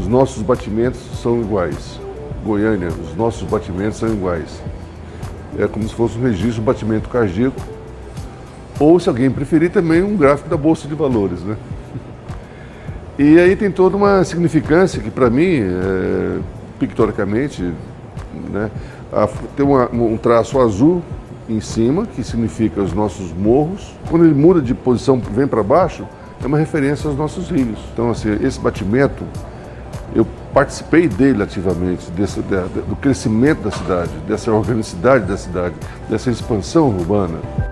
os nossos batimentos são iguais. Goiânia, os nossos batimentos são iguais. É como se fosse um registro, um batimento cardíaco, ou, se alguém preferir, também um gráfico da Bolsa de Valores, né? E aí tem toda uma significância que, para mim, pictoricamente, né, tem um traço azul em cima, que significa os nossos morros. Quando ele muda de posição, vem para baixo, é uma referência aos nossos rios. Então, assim, esse batimento, eu participei dele ativamente, do crescimento da cidade, dessa organicidade da cidade, dessa expansão urbana.